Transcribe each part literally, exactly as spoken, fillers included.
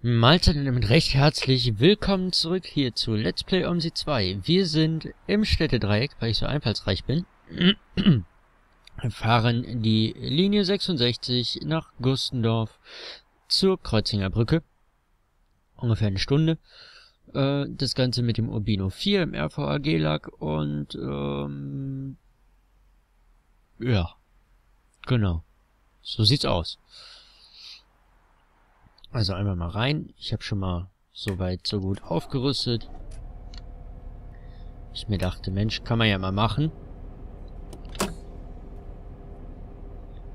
Mahlzeiten damit recht herzlich willkommen zurück hier zu Let's Play Omsi zwei. Wir sind im Städtedreieck, weil ich so einfallsreich bin. Fahren die Linie sechsundsechzig nach Gustendorf zur Kreuzingerbrücke. Ungefähr eine Stunde. Äh, das Ganze mit dem Urbino vier im R V A G-Lack und ähm, ja, genau. So sieht's aus. Also einmal mal rein. Ich habe schon mal so weit, so gut aufgerüstet. Ich mir dachte, Mensch, kann man ja mal machen.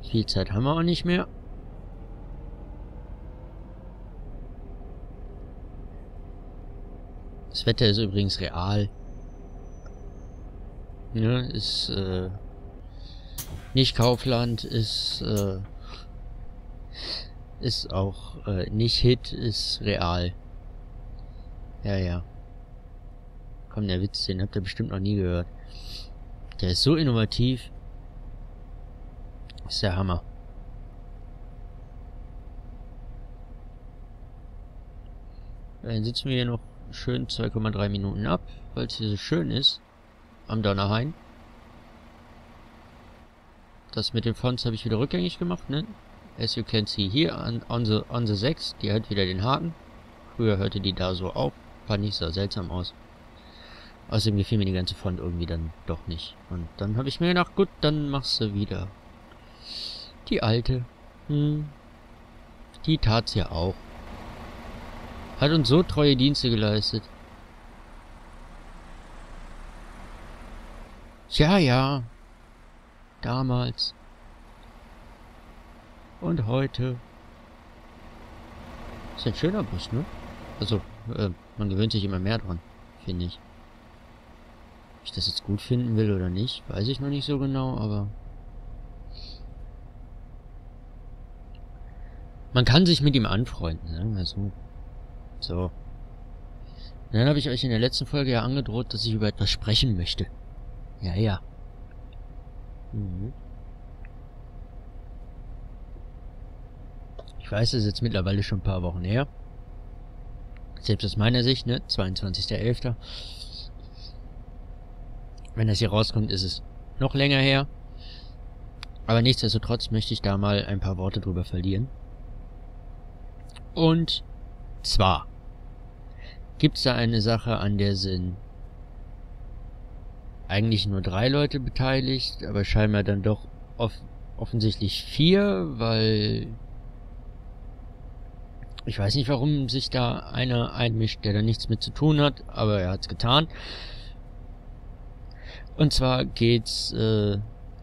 Viel Zeit haben wir auch nicht mehr. Das Wetter ist übrigens real. Ne, ist äh, nicht Kaufland, ist äh, ist auch äh, nicht Hit, ist real. Ja, ja. Komm, der Witz, den habt ihr bestimmt noch nie gehört. Der ist so innovativ. Ist der Hammer. Dann sitzen wir hier noch schön zwei Komma drei Minuten ab, weil es hier so schön ist. Am Donnerhain. Das mit den Fonts habe ich wieder rückgängig gemacht, ne? As you can see hier, an unsere on the sechs, die hat wieder den Haken. Früher hörte die da so auf. Fand ich so seltsam aus. Außerdem gefiel mir die ganze Font irgendwie dann doch nicht. Und dann habe ich mir gedacht, gut, dann machst du wieder die alte. Hm. Die tat's ja auch. Hat uns so treue Dienste geleistet. Ja, ja. Damals. Und heute. Ist ein schöner Bus, ne? Also, äh, man gewöhnt sich immer mehr dran, finde ich. Ob ich das jetzt gut finden will oder nicht, weiß ich noch nicht so genau, aber man kann sich mit ihm anfreunden, sagen wir so. So. Und dann habe ich euch in der letzten Folge ja angedroht, dass ich über etwas sprechen möchte. Ja, ja. Mhm. Ich weiß, das ist jetzt mittlerweile schon ein paar Wochen her. Selbst aus meiner Sicht, ne? zweiundzwanzigster elfter Wenn das hier rauskommt, ist es noch länger her. Aber nichtsdestotrotz möchte ich da mal ein paar Worte drüber verlieren. Und zwar gibt es da eine Sache, an der sind eigentlich nur drei Leute beteiligt, aber scheinbar dann doch off offensichtlich vier, weil ich weiß nicht, warum sich da einer einmischt, der da nichts mit zu tun hat, aber er hat's getan. Und zwar geht's, äh,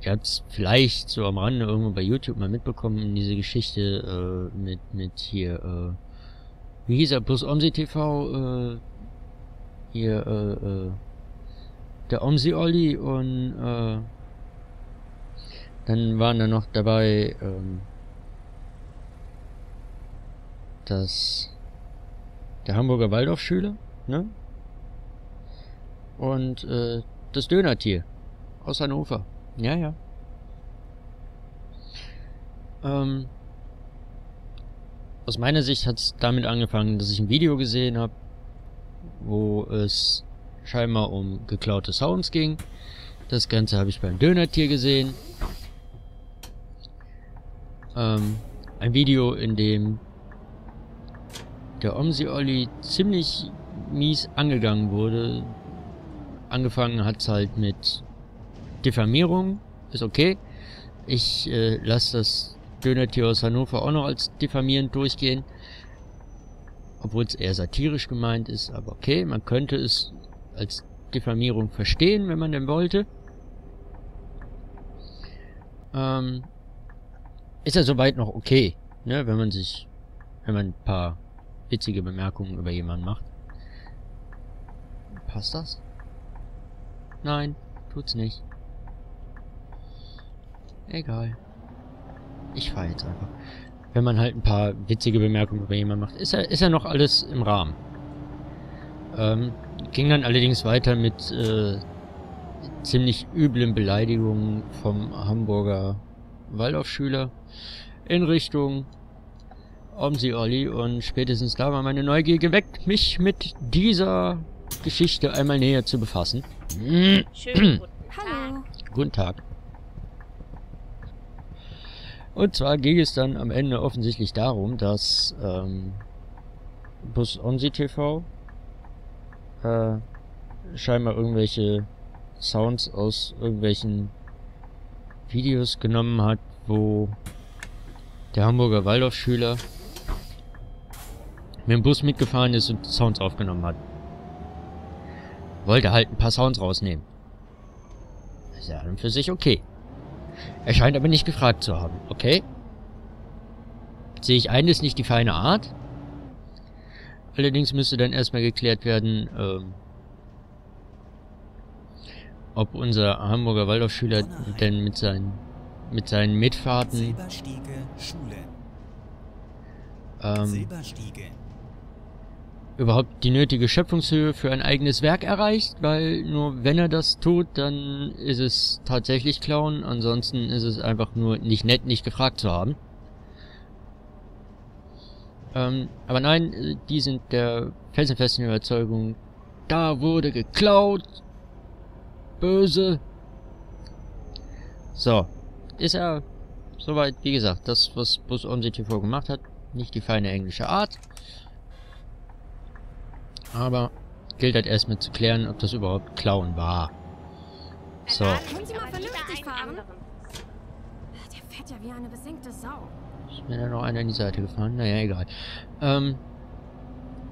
ihr habt's vielleicht so am Rande irgendwo bei YouTube mal mitbekommen, diese Geschichte, äh, mit, mit hier, äh, wie hieß er, Bus-Omsi-T V, äh, hier, äh, äh, der Omsi-Olli und, äh, dann waren da noch dabei, ähm, das der Hamburger Waldorfschüler, ne? Und äh, das Dönertier aus Hannover. Ja, ja. Ähm, aus meiner Sicht hat es damit angefangen, dass ich ein Video gesehen habe, wo es scheinbar um geklaute Sounds ging. Das Ganze habe ich beim Dönertier gesehen. Ähm, ein Video, in dem der Omsi-Olli ziemlich mies angegangen wurde. Angefangen hat's halt mit Diffamierung, ist okay. Ich äh, lasse das Dönertier aus Hannover auch noch als diffamierend durchgehen. Obwohl es eher satirisch gemeint ist, aber okay, man könnte es als Diffamierung verstehen, wenn man denn wollte. Ähm, ist ja soweit noch okay, ne, wenn man sich, wenn man ein paar witzige Bemerkungen über jemanden macht. Passt das? Nein, tut's nicht. Egal. Ich fahre jetzt einfach. Wenn man halt ein paar witzige Bemerkungen über jemanden macht, ist ja, ist ja noch alles im Rahmen. Ähm, ging dann allerdings weiter mit äh, ziemlich üblen Beleidigungen vom Hamburger Waldorfschüler in Richtung Omsi-Olli und spätestens da war meine Neugier geweckt, mich mit dieser Geschichte einmal näher zu befassen. Schönen guten Tag. Guten Tag. Und zwar ging es dann am Ende offensichtlich darum, dass ähm, Bus-Omsi-T V äh, scheinbar irgendwelche Sounds aus irgendwelchen Videos genommen hat, wo der Hamburger Waldorfschüler mit dem Bus mitgefahren ist und Sounds aufgenommen hat. Wollte halt ein paar Sounds rausnehmen. Das ist ja an und für sich okay. Er scheint aber nicht gefragt zu haben, okay? Sehe ich ein, ist nicht die feine Art. Allerdings müsste dann erstmal geklärt werden, ähm, ob unser Hamburger Waldorfschüler denn mit seinen, mit seinen Mitfahrten Silberstiege Schule. Ähm, Silberstiege. überhaupt die nötige Schöpfungshöhe für ein eigenes Werk erreicht, weil nur wenn er das tut, dann ist es tatsächlich klauen, ansonsten ist es einfach nur nicht nett, nicht gefragt zu haben. Ähm, aber nein, die sind der felsenfesten Überzeugung, da wurde geklaut. Böse. So. Ist er soweit, wie gesagt, das, was Bus-Omsi-T V gemacht hat. Nicht die feine englische Art. Aber gilt halt erstmal zu klären, ob das überhaupt Klauen war. So. Der fährt ja wie eine besenkte Sau. Ist mir da noch einer in die Seite gefahren? Naja, egal. Ähm,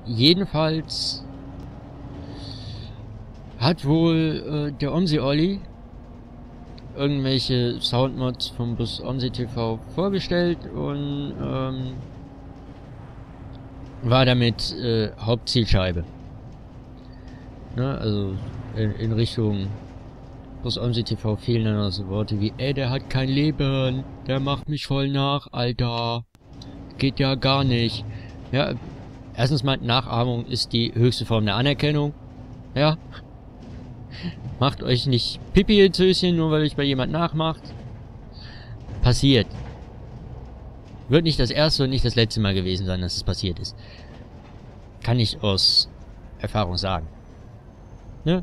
jedenfalls hat wohl äh, der Omsi-Olli irgendwelche Soundmods vom Bus-Omsi-T V vorgestellt und ähm, war damit äh, Hauptzielscheibe. Ne, also in, in Richtung Bus-Omsi-T V fehlen dann noch so Worte wie ey, der hat kein Leben, der macht mich voll nach, Alter. Geht ja gar nicht. Ja, erstens mal, Nachahmung ist die höchste Form der Anerkennung. Ja. Macht euch nicht Pipi ins Höschen, nur weil euch bei jemand nachmacht. Passiert. Wird nicht das erste und nicht das letzte Mal gewesen sein, dass es passiert ist. Kann ich aus Erfahrung sagen. Ne?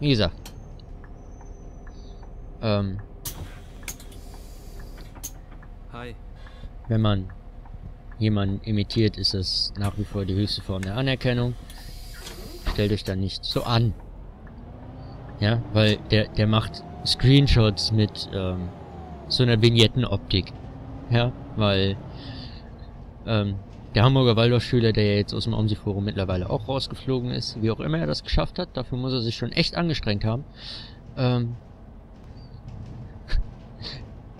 Wie gesagt. Ähm. Hi. Wenn man jemanden imitiert, ist das nach wie vor die höchste Form der Anerkennung. Stellt euch da nicht so an. Ja, weil der, der macht Screenshots mit ähm, so einer Vignettenoptik. Ja, weil ähm, der Hamburger Waldorfschüler, der ja jetzt aus dem Omsi-Forum mittlerweile auch rausgeflogen ist, wie auch immer er das geschafft hat, dafür muss er sich schon echt angestrengt haben, ähm,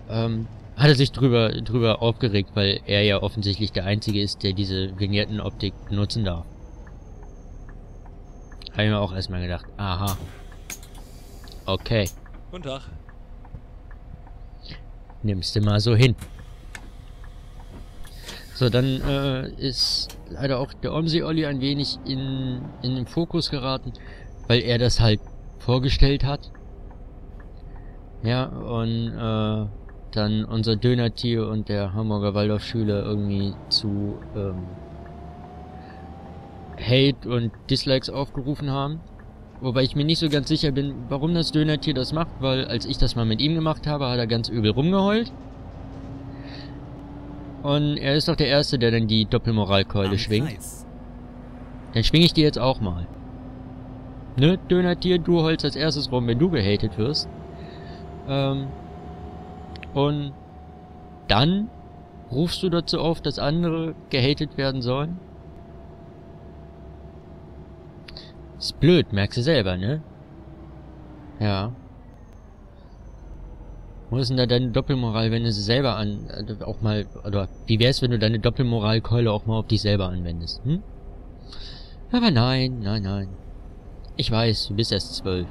ähm, hat er sich drüber, drüber aufgeregt, weil er ja offensichtlich der Einzige ist, der diese Vignettenoptik benutzen darf. Habe ich mir auch erstmal gedacht, aha. Okay. Guten Tag. Nimmst du mal so hin. So, dann äh, ist leider auch der Omsi-Olli ein wenig in, in den Fokus geraten, weil er das halt vorgestellt hat. Ja, und äh, dann unser Dönertier und der Hamburger Waldorfschüler irgendwie zu ähm, Hate und Dislikes aufgerufen haben. Wobei ich mir nicht so ganz sicher bin, warum das Dönertier das macht, weil als ich das mal mit ihm gemacht habe, hat er ganz übel rumgeheult. Und er ist doch der Erste, der dann die Doppelmoralkeule schwingt. Dann schwinge ich die jetzt auch mal. Ne, Dönertier, du heulst als erstes rum, wenn du gehatet wirst. Ähm, und dann rufst du dazu auf, dass andere gehatet werden sollen. Ist blöd, merkst du selber, ne? Ja. Wo ist denn da deine Doppelmoral, wenn du sie selber an... Äh, auch mal... Oder wie wär's, wenn du deine Doppelmoralkeule auch mal auf dich selber anwendest, hm? Aber nein, nein, nein. Ich weiß, du bist erst zwölf.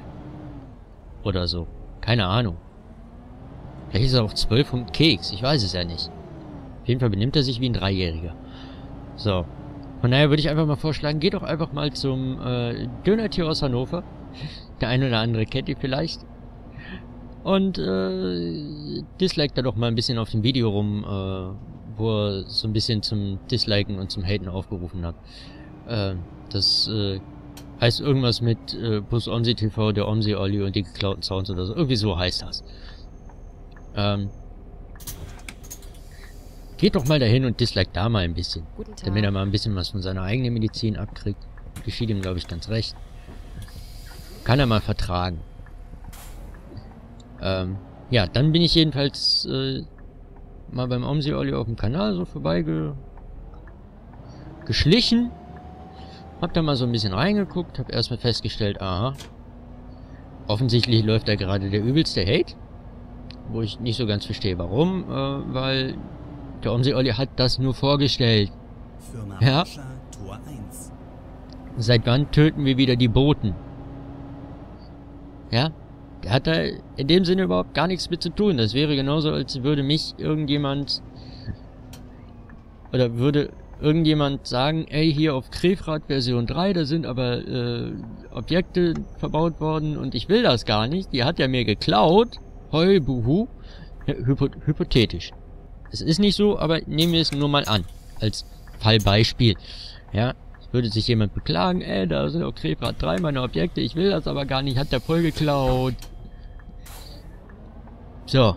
Oder so. Keine Ahnung. Vielleicht ist er auch zwölf vom Keks, ich weiß es ja nicht. Auf jeden Fall benimmt er sich wie ein Dreijähriger. So. Von daher würde ich einfach mal vorschlagen, geht doch einfach mal zum äh, Dönertier aus Hannover. Der eine oder andere kennt ihr vielleicht. Und äh, disliked da doch mal ein bisschen auf dem Video rum, äh, wo er so ein bisschen zum Disliken und zum Haten aufgerufen hat. Äh, das äh, heißt irgendwas mit äh, Bus-Omsi-T V, der Omsi-Olli und die geklauten Sounds oder so. Irgendwie so heißt das. Ähm, geht doch mal dahin und dislike da mal ein bisschen. Guten Tag. Damit er mal ein bisschen was von seiner eigenen Medizin abkriegt. Geschieht ihm, glaube ich, ganz recht. Kann er mal vertragen. Ähm, ja, dann bin ich jedenfalls äh, mal beim Omsi-Olli auf dem Kanal so vorbeigeschlichen. Hab da mal so ein bisschen reingeguckt, hab erstmal festgestellt, aha, offensichtlich läuft da gerade der übelste Hate, wo ich nicht so ganz verstehe, warum, äh, weil der Omsi-Olli hat das nur vorgestellt. Firma ja. Pascha, Tor eins. Seit wann töten wir wieder die Boten? Ja, der hat da in dem Sinne überhaupt gar nichts mit zu tun. Das wäre genauso, als würde mich irgendjemand oder würde irgendjemand sagen, ey, hier auf Krefrad Version drei, da sind aber äh, Objekte verbaut worden und ich will das gar nicht, die hat ja mir geklaut. Heu, buhu. Hypo hypothetisch. Es ist nicht so, aber nehmen wir es nur mal an. Als Fallbeispiel. Ja, würde sich jemand beklagen, ey, da sind auf Krefrad drei meine Objekte, ich will das aber gar nicht, hat der Pol geklaut. So.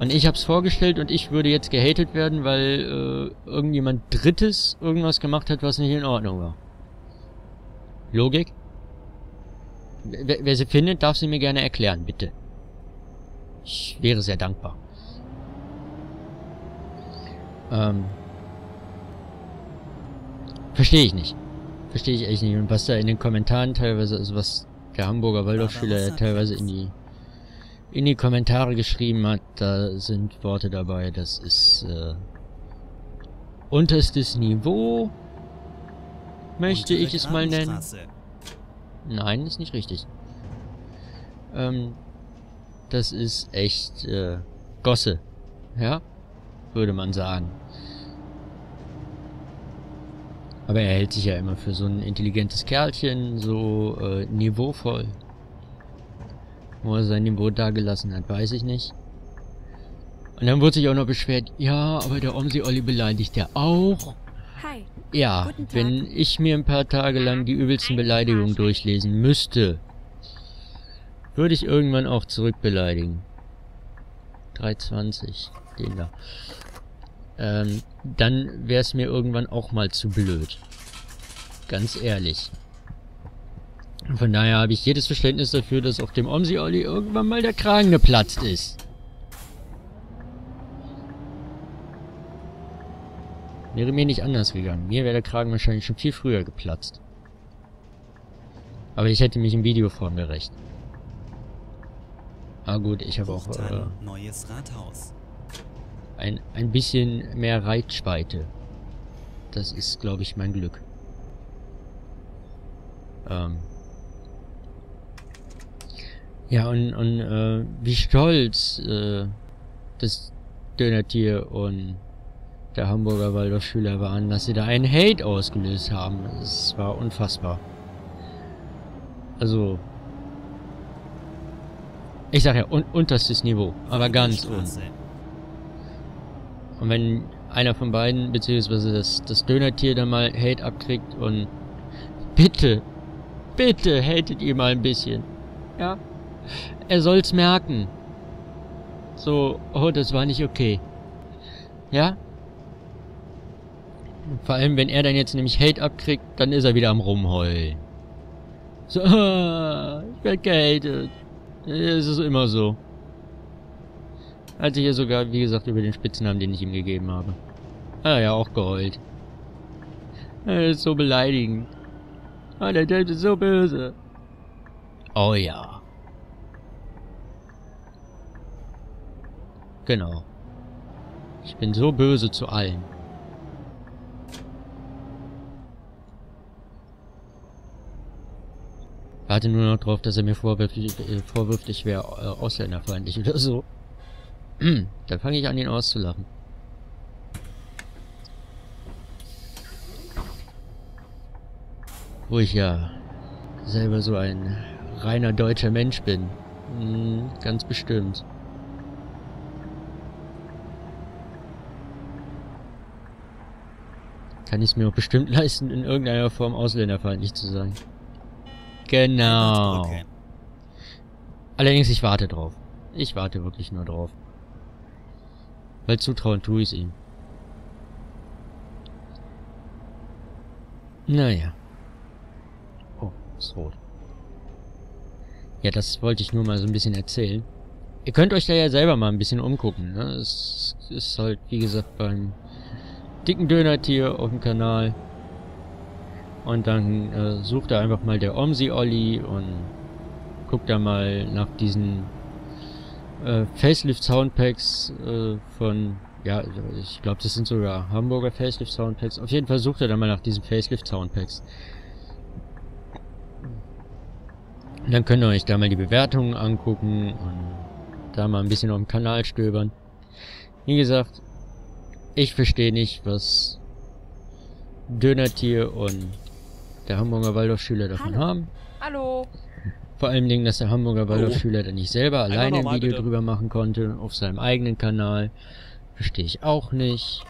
Und ich hab's vorgestellt und ich würde jetzt gehatet werden, weil äh, irgendjemand Drittes irgendwas gemacht hat, was nicht in Ordnung war. Logik? Wer, wer sie findet, darf sie mir gerne erklären, bitte. Ich wäre sehr dankbar. Ähm. Verstehe ich nicht. Verstehe ich echt nicht. Und was da in den Kommentaren teilweise, also was der Hamburger Waldorfschüler teilweise in die in die Kommentare geschrieben hat, da sind Worte dabei, das ist äh, unterstes Niveau, möchte ich es mal nennen. Nein, ist nicht richtig. Ähm, das ist echt äh, Gosse, ja, würde man sagen. Aber er hält sich ja immer für so ein intelligentes Kerlchen, so äh, niveauvoll. Wo er sein Niveau dagelassen hat, weiß ich nicht. Und dann wurde sich auch noch beschwert, ja, aber der Omsi-Olli beleidigt ja auch. Hi. Ja, wenn ich mir ein paar Tage lang die übelsten Beleidigungen durchlesen müsste, würde ich irgendwann auch zurückbeleidigen. drei zwanzig, den da. Ähm, dann wäre es mir irgendwann auch mal zu blöd. Ganz ehrlich. Von daher habe ich jedes Verständnis dafür, dass auf dem Omsi-Olli irgendwann mal der Kragen geplatzt ist. Wäre mir nicht anders gegangen. Mir wäre der Kragen wahrscheinlich schon viel früher geplatzt. Aber ich hätte mich im Video vorn gerecht. Ah gut, ich habe auch äh, neues Rathaus. Ein, ein bisschen mehr Reichweite. Das ist, glaube ich, mein Glück. Ähm ja, und, und äh, wie stolz äh, das Dönertier und der Hamburger Waldorfschüler waren, dass sie da einen Hate ausgelöst haben. Es war unfassbar. Also, ich sag ja, un unterstes Niveau, aber ganz unten. Und wenn einer von beiden, beziehungsweise das, das Dönertier dann mal Hate abkriegt und bitte, bitte hatet ihr mal ein bisschen. Ja? Er soll's merken. So, oh, das war nicht okay. Ja? Vor allem, wenn er dann jetzt nämlich Hate abkriegt, dann ist er wieder am Rumheulen. So, ah, ich werd gehatet. Es ist immer so. Hat sich ja sogar, wie gesagt, über den Spitznamen, den ich ihm gegeben habe. Ah ja, auch geheult. Das ist so beleidigend. Ah, der Typ ist so böse. Oh ja. Genau. Ich bin so böse zu allen. Warte nur noch drauf, dass er mir vorwürflich, äh, vorwürflich wäre, äh, ausländerfeindlich oder so. Dann fange ich an, ihn auszulachen. Wo ich ja selber so ein reiner deutscher Mensch bin. Hm, ganz bestimmt. kann ich es mir auch bestimmt leisten, in irgendeiner Form ausländerfeindlich zu sein. Genau. Allerdings, ich warte drauf. Ich warte wirklich nur drauf. Weil zutrauen tue ich es ihm. Naja. Oh, ist rot. Ja, das wollte ich nur mal so ein bisschen erzählen. Ihr könnt euch da ja selber mal ein bisschen umgucken, ne? Es ist halt, wie gesagt, beim dicken Dönertier auf dem Kanal. Und dann äh, sucht da einfach mal der Omsi-Olli und guckt da mal nach diesen äh, Facelift-Soundpacks äh, von... Ja, ich glaube, das sind sogar Hamburger Facelift-Soundpacks. Auf jeden Fall sucht er da mal nach diesen Facelift-Soundpacks. Dann könnt ihr euch da mal die Bewertungen angucken und da mal ein bisschen auf dem Kanal stöbern. Wie gesagt, ich verstehe nicht, was Dönertier und der Hamburger Waldorfschüler davon Hallo. haben. Hallo. Vor allem Dingen, dass der Hamburger Waldorfschüler da nicht selber alleine ein Video bitte. drüber machen konnte, auf seinem eigenen Kanal. Verstehe ich auch nicht.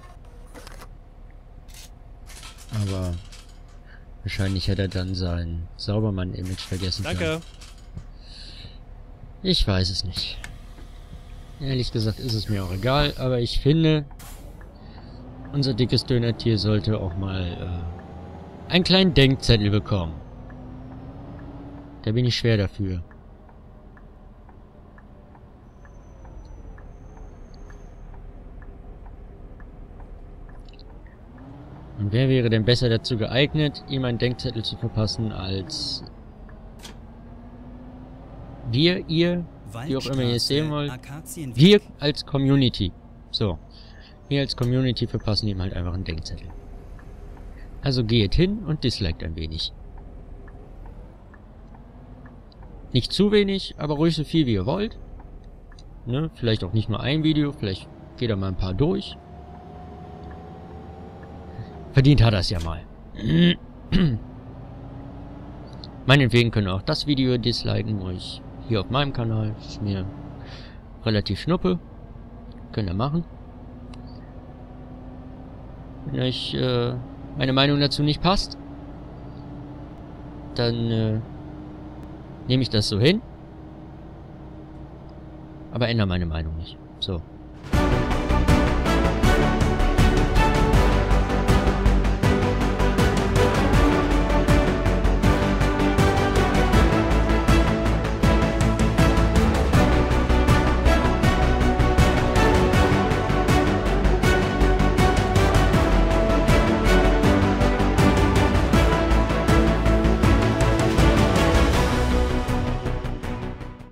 Aber wahrscheinlich hat er dann sein Saubermann-Image vergessen. Danke. Kann. Ich weiß es nicht. Ehrlich gesagt ist es mir auch egal, aber ich finde, unser dickes Dönertier sollte auch mal äh, einen kleinen Denkzettel bekommen. Da bin ich schwer dafür. Und wer wäre denn besser dazu geeignet, ihm einen Denkzettel zu verpassen, als wir, ihr, wie auch immer ihr es sehen wollt, wir als Community. So, wir als Community verpassen ihm halt einfach einen Denkzettel. Also geht hin und disliked ein wenig. Nicht zu wenig, aber ruhig so viel wie ihr wollt. Ne? Vielleicht auch nicht nur ein Video, vielleicht geht er mal ein paar durch. Verdient hat er es ja mal. Meinetwegen könnt ihr auch das Video disliken, wo ich hier auf meinem Kanal, ist mir relativ schnuppe. Könnt ihr machen. Wenn euch äh, meine Meinung dazu nicht passt, dann äh, nehme ich das so hin. Aber ändere meine Meinung nicht. So.